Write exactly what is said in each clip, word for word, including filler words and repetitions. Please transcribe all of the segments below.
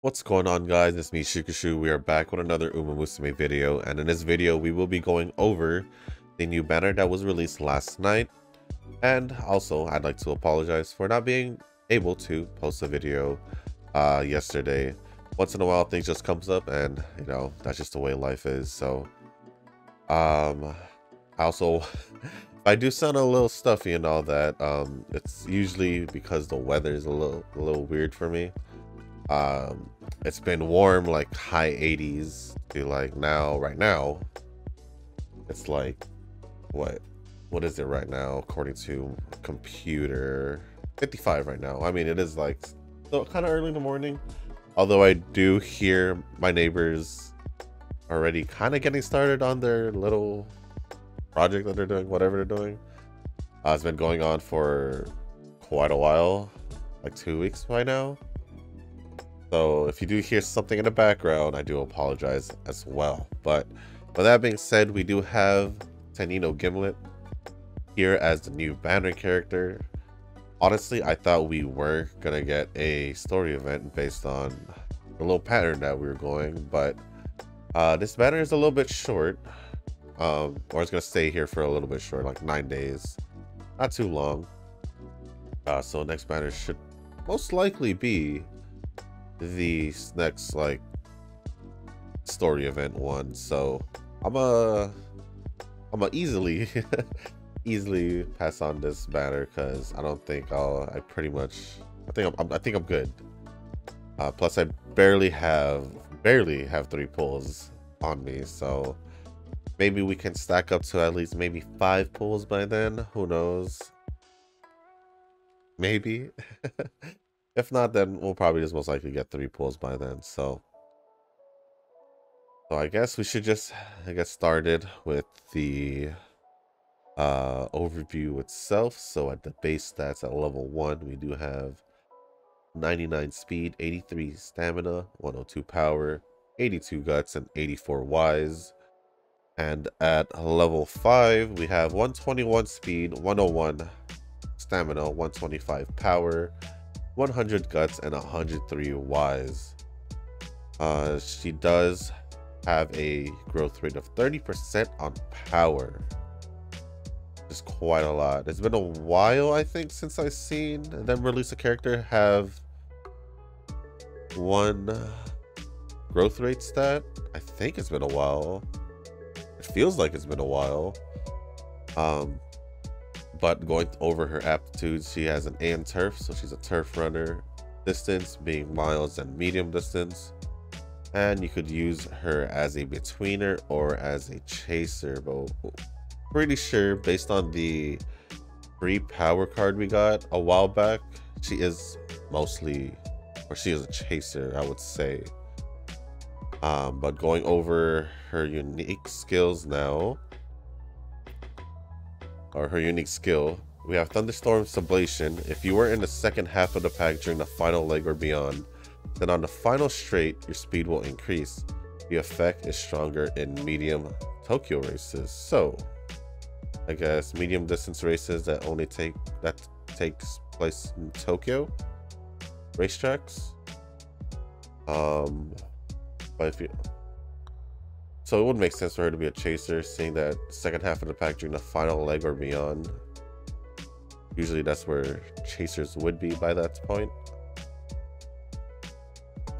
What's going on, guys? It's me, Shukashuu. We are back with another Uma Musume video, and in this video we will be going over the new banner that was released last night. And also, I'd like to apologize for not being able to post a video uh yesterday. Once in a while things just comes up, and you know, that's just the way life is. So um I also I do sound a little stuffy and all that. Um it's usually because the weather is a little a little weird for me. Um it's been warm, like high eighties to like now. Right now it's like what what is it right now according to computer, fifty-five right now. I mean, it is like so kind of early in the morning, although I do hear my neighbors already kind of getting started on their little project that they're doing, whatever they're doing. Uh, it's been going on for quite a while, like two weeks by now. So if you do hear something in the background, I do apologize as well. But with that being said, we do have Tanino Gimlet here as the new banner character. Honestly, I thought we were gonna get a story event based on a little pattern that we were going, but uh, this banner is a little bit short. Um, or it's gonna stay here for a little bit short, like nine days. Not too long. Uh, so next banner should most likely be the next like story event one, so i'm a i'm a easily easily pass on this banner because i don't think i'll i pretty much i think i'm i think i'm good. Uh plus I barely have barely have three pulls on me, so maybe we can stack up to at least maybe five pulls by then. Who knows? Maybe. If not, then we'll probably just most likely get three pulls by then. So, so I guess we should just get started with the uh, overview itself. So at the base stats at level one, we do have ninety-nine speed, eighty-three stamina, one oh two power, eighty-two guts, and eighty-four wise. And at level five, we have one twenty-one speed, one oh one stamina, one twenty-five power, one hundred guts, and one hundred three wise. Uh, she does have a growth rate of thirty percent on power. It's quite a lot. It's been a while, I think, since I've seen them release a character have one growth rate stat. I think it's been a while. It feels like it's been a while. Um, But going over her aptitudes, she has an A in turf, so she's a turf runner. Distance being miles and medium distance. And you could use her as a betweener or as a chaser. But pretty sure, based on the free power card we got a while back, she is mostly, or she is a chaser, I would say. Um, but going over her unique skills now, or her unique skill, we have Thunderstorm Sublation. If you were in the second half of the pack during the final leg or beyond, then on the final straight, your speed will increase. The effect is stronger in medium Tokyo races. So I guess medium distance races that only take that takes place in Tokyo racetracks. Um, but if you So it would make sense for her to be a chaser, seeing that second half of the pack during the final leg or beyond. Usually that's where chasers would be by that point.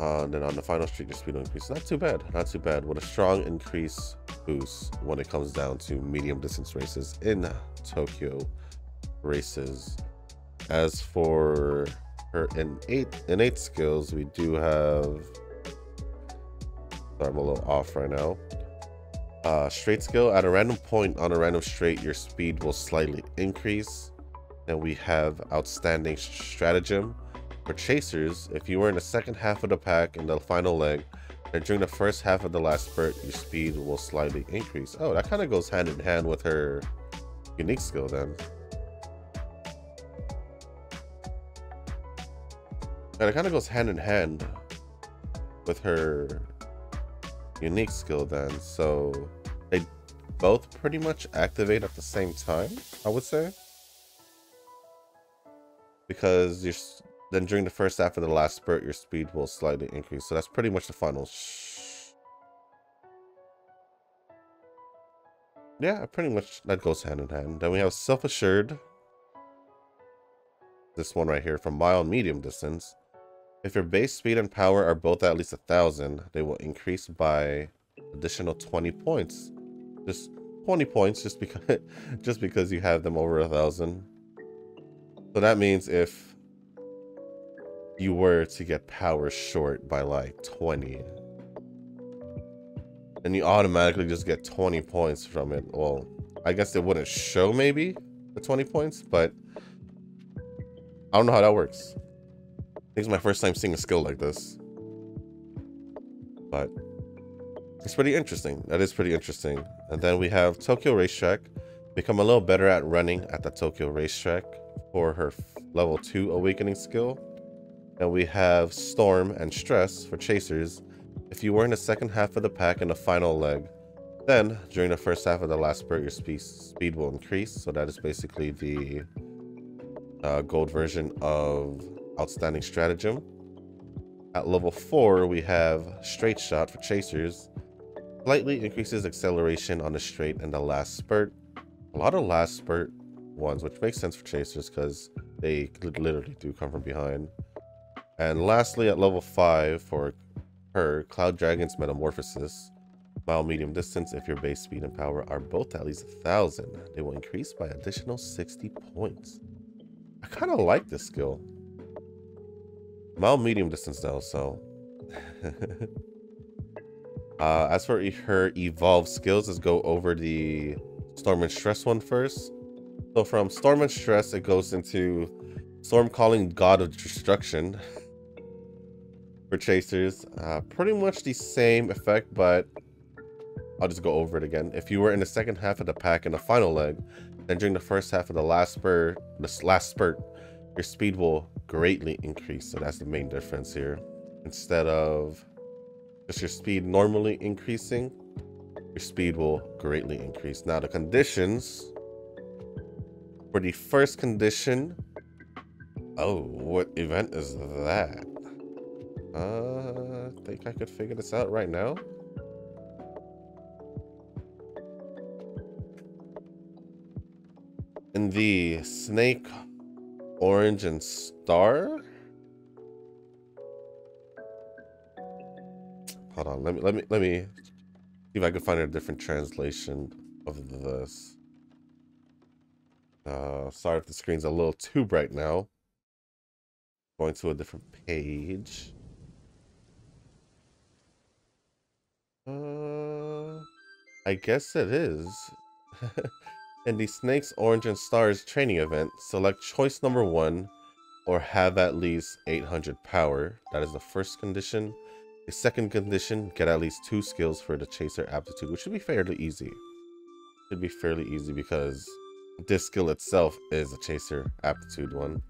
Uh, and then on the final streak, your speed will increase. Not too bad, not too bad. With a strong increase boost when it comes down to medium distance races in Tokyo races. As for her innate, innate skills, we do have... I'm a little off right now. Uh, straight skill, at a random point on a random straight, your speed will slightly increase. Then we have outstanding stratagem for chasers. If you were in the second half of the pack in the final leg, and during the first half of the last spurt, your speed will slightly increase. Oh, that kind of goes hand in hand with her unique skill then. And it kind of goes hand in hand with her unique skill then. So they both pretty much activate at the same time, I would say. Because you're, then during the first half of the last spurt, your speed will slightly increase. So that's pretty much the final. Shh. Yeah, pretty much that goes hand in hand. Then we have Self-Assured. This one right here from mile and medium distance. If your base speed and power are both at least one thousand, they will increase by additional twenty points. Just twenty points just because, just because you have them over one thousand. So that means if you were to get power short by like twenty, then you automatically just get twenty points from it. Well, I guess it wouldn't show maybe the twenty points, but I don't know how that works. I think it's my first time seeing a skill like this, but it's pretty interesting. That is pretty interesting. And then we have Tokyo Racetrack. Become a little better at running at the Tokyo Racetrack for her level two awakening skill. And we have Storm and Stress for chasers. If you were in the second half of the pack in the final leg, then during the first half of the last spurt, your speed speed will increase. So that is basically the uh, gold version of Outstanding Stratagem. At level four, we have Straight Shot for chasers. Slightly increases acceleration on the straight and the last spurt. A lot of last spurt ones, which makes sense for chasers because they literally do come from behind. And lastly, at level five for her, Cloud Dragon's Metamorphosis. Mile medium distance, if your base speed and power are both at least one thousand, they will increase by additional sixty points. I kind of like this skill. Mile medium distance though, so... uh, as for her evolved skills, let's go over the Storm and Stress one first. So from Storm and Stress, it goes into Storm Calling, God of Destruction for chasers. Uh, pretty much the same effect, but I'll just go over it again. If you were in the second half of the pack in the final leg, then during the first half of the last spurt, this last spurt, your speed will greatly increase. So that's the main difference here. Instead of just your speed normally increasing, your speed will greatly increase. Now the conditions for the first condition. Oh, what event is that? Uh, I think I could figure this out right now. In the Snake, Orange, and Star? Hold on, let me, let me, let me see if I could find a different translation of this. Uh, sorry if the screen's a little too bright now. Going to a different page. Uh, I guess it is. In the Snakes, Orange, and Stars training event, select choice number one or have at least eight hundred power. That is the first condition. The second condition, get at least two skills for the chaser aptitude, which should be fairly easy. Should be fairly easy because this skill itself is a chaser aptitude one.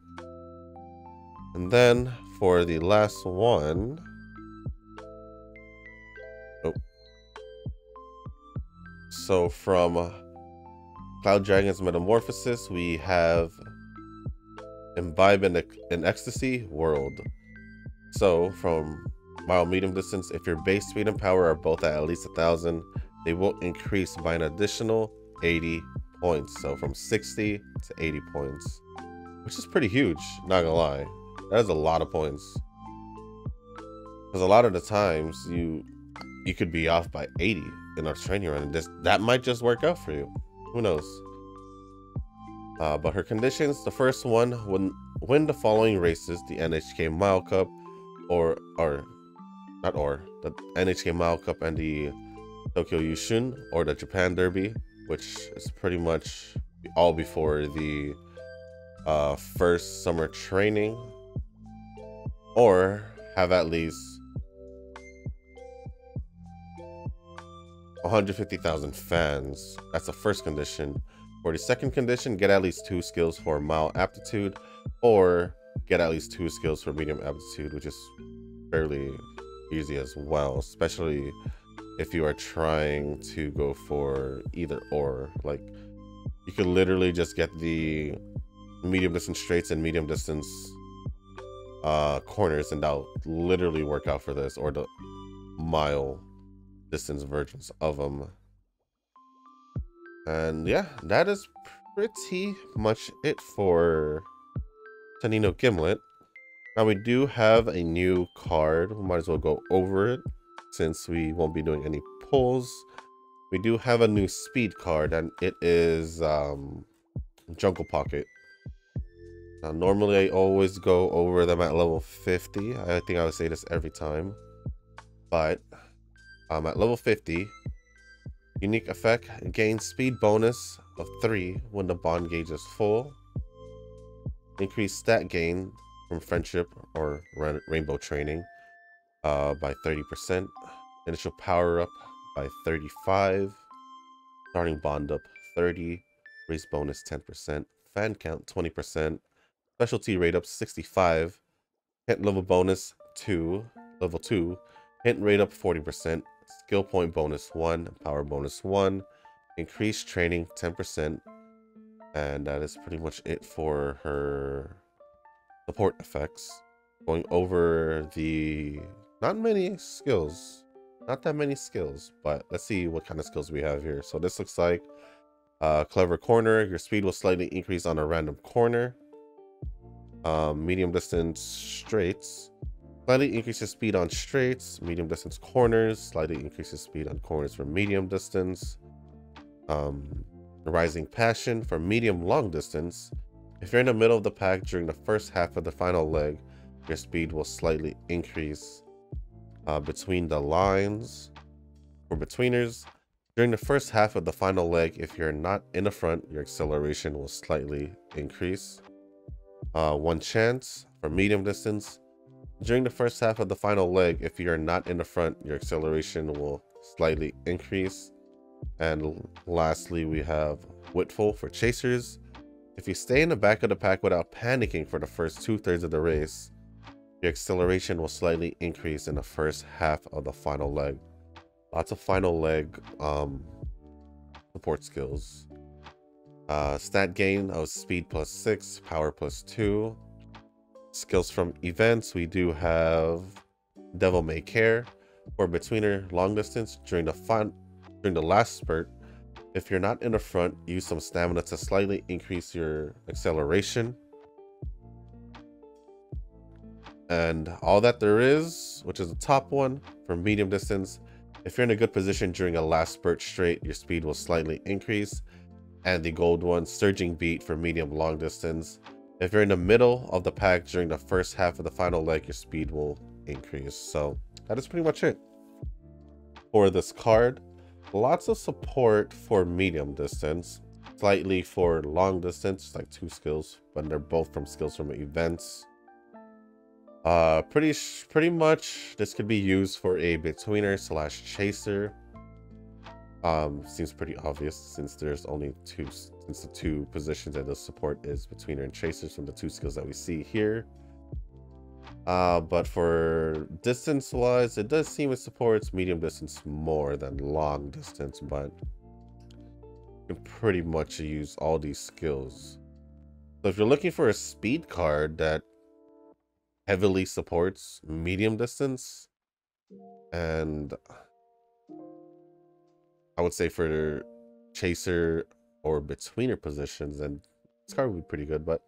And then for the last one, oh, so from Cloud Dragon's Metamorphosis, we have Imbibe in, in Ecstasy World. So from mile medium distance, if your base speed and power are both at at least one thousand, they will increase by an additional eighty points. So from sixty to eighty points, which is pretty huge, not gonna lie. That is a lot of points. Because a lot of the times you you could be off by eighty in our training run. This, that might just work out for you. Who knows? Uh, but her conditions, the first one, win, win the following races, the N H K Mile Cup, or, or, not or, the N H K Mile Cup and the Tokyo Yushun, or the Japan Derby, which is pretty much all before the uh, first summer training, or have at least one hundred fifty thousand fans. That's the first condition. For the second condition, get at least two skills for mile aptitude, or get at least two skills for medium aptitude, which is fairly easy as well, especially if you are trying to go for either or. Like, you could literally just get the medium distance straights and medium distance uh corners, and that'll literally work out for this, or the mile distance versions of them. And yeah, that is pretty much it for Tanino Gimlet. Now we do have a new card. We might as well go over it since we won't be doing any pulls. We do have a new speed card, and it is um Jungle Pocket. Now normally I always go over them at level fifty. I think I would say this every time, but um at level fifty, unique effect, gain speed bonus of three when the bond gauge is full, increase stat gain from friendship or rainbow training uh by thirty percent, initial power up by thirty-five, starting bond up thirty, race bonus ten percent, fan count twenty percent, specialty rate up sixty-five, hit level bonus two, level two, hit rate up forty percent, skill point bonus one, power bonus one, increased training ten percent, and that is pretty much it for her support effects. Going over the not many skills. Not that many skills, but let's see what kind of skills we have here. So this looks like uh, Clever Corner. Your speed will slightly increase on a random corner. Um, medium distance straights. Slightly increases speed on straights. Medium distance corners. Slightly increases speed on corners for medium distance. Um, Rising Passion for medium long distance. If you're in the middle of the pack during the first half of the final leg, your speed will slightly increase. Uh, between the lines or betweeners during the first half of the final leg, if you're not in the front, your acceleration will slightly increase. Uh, one chance for medium distance during the first half of the final leg, if you're not in the front, your acceleration will slightly increase. And lastly, we have Whitful for chasers. If you stay in the back of the pack without panicking for the first two thirds of the race, your acceleration will slightly increase in the first half of the final leg. Lots of final leg um, support skills. Uh, stat gain of speed plus six, power plus two. Skills from events, we do have Devil May Care or betweener long distance during the fun during the last spurt. If you're not in the front, use some stamina to slightly increase your acceleration. And all that there is, which is the top one for medium distance. If you're in a good position during a last spurt straight, your speed will slightly increase. And the gold one, surging beat for medium long distance. If you're in the middle of the pack during the first half of the final leg, your speed will increase. So that is pretty much it for this card. Lots of support for medium distance, slightly for long distance, like two skills, but they're both from skills from events. Uh, pretty pretty much this could be used for a betweener slash chaser. Um, seems pretty obvious since there's only two, since the two positions that the support is betweener and chasers from the two skills that we see here. Uh, but for distance wise, it does seem it supports medium distance more than long distance, but you can pretty much use all these skills. So if you're looking for a speed card that heavily supports medium distance, and I would say for chaser or betweener positions, and this card would be pretty good. But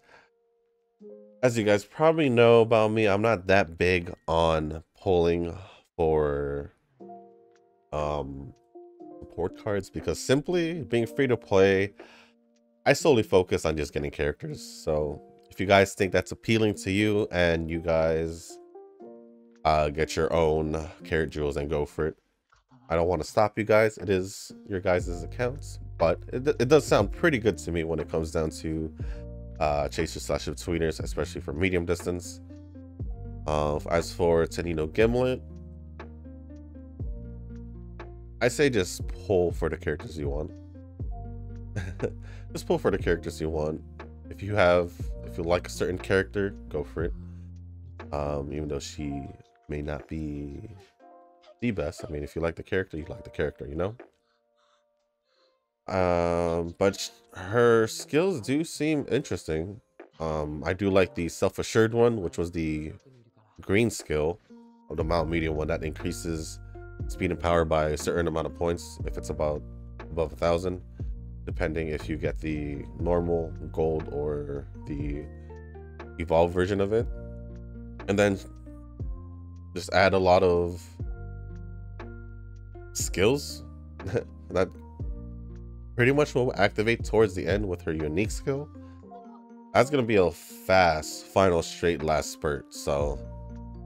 as you guys probably know about me, I'm not that big on pulling for um support cards because simply being free to play, I solely focus on just getting characters. So if you guys think that's appealing to you and you guys uh, get your own carrot jewels and go for it, I don't want to stop you guys. It is your guys' accounts, but it, it does sound pretty good to me when it comes down to uh, chasers slash betweeners, especially for medium distance. Uh, as for Tanino Gimlet, I say just pull for the characters you want. Just pull for the characters you want. If you have, if you like a certain character, go for it. Um, even though she may not be the best. I mean, if you like the character, you like the character, you know? Um, but her skills do seem interesting. Um, I do like the self-assured one, which was the green skill, or the mild medium one that increases speed and power by a certain amount of points if it's about above a thousand, depending if you get the normal, gold, or the evolved version of it. And then just add a lot of skills that pretty much will activate towards the end with her unique skill. That's gonna be a fast final straight last spurt, so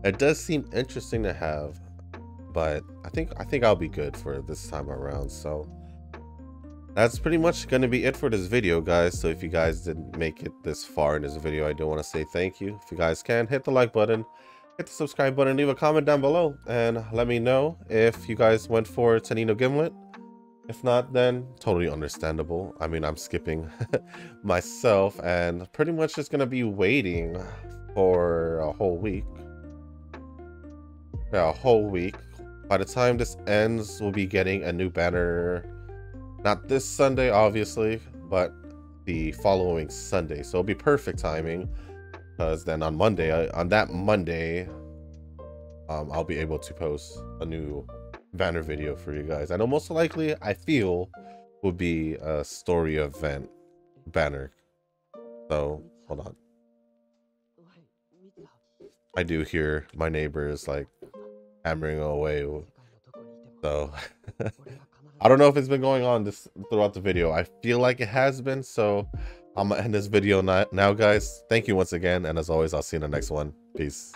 it does seem interesting to have, but I think I think I'll be good for this time around. So that's pretty much gonna be it for this video, guys. So if you guys didn't make it this far in this video, I do want to say thank you. If you guys can, hit the like button, hit the subscribe button, leave a comment down below, and let me know if you guys went for Tanino Gimlet. If not, then totally understandable. I mean, I'm skipping myself and pretty much just gonna be waiting for a whole week. Yeah, a whole week. By the time this ends, we'll be getting a new banner. Not this Sunday, obviously, but the following Sunday. So it'll be perfect timing, because then on Monday, I, on that Monday, um, I'll be able to post a new banner video for you guys. I know most likely, I feel, will be a story event banner. So hold on, I do hear my neighbors like hammering away, so I don't know if it's been going on this throughout the video. I feel like it has been, so I'm gonna end this video now, guys. Thank you once again, and as always, I'll see you in the next one. Peace.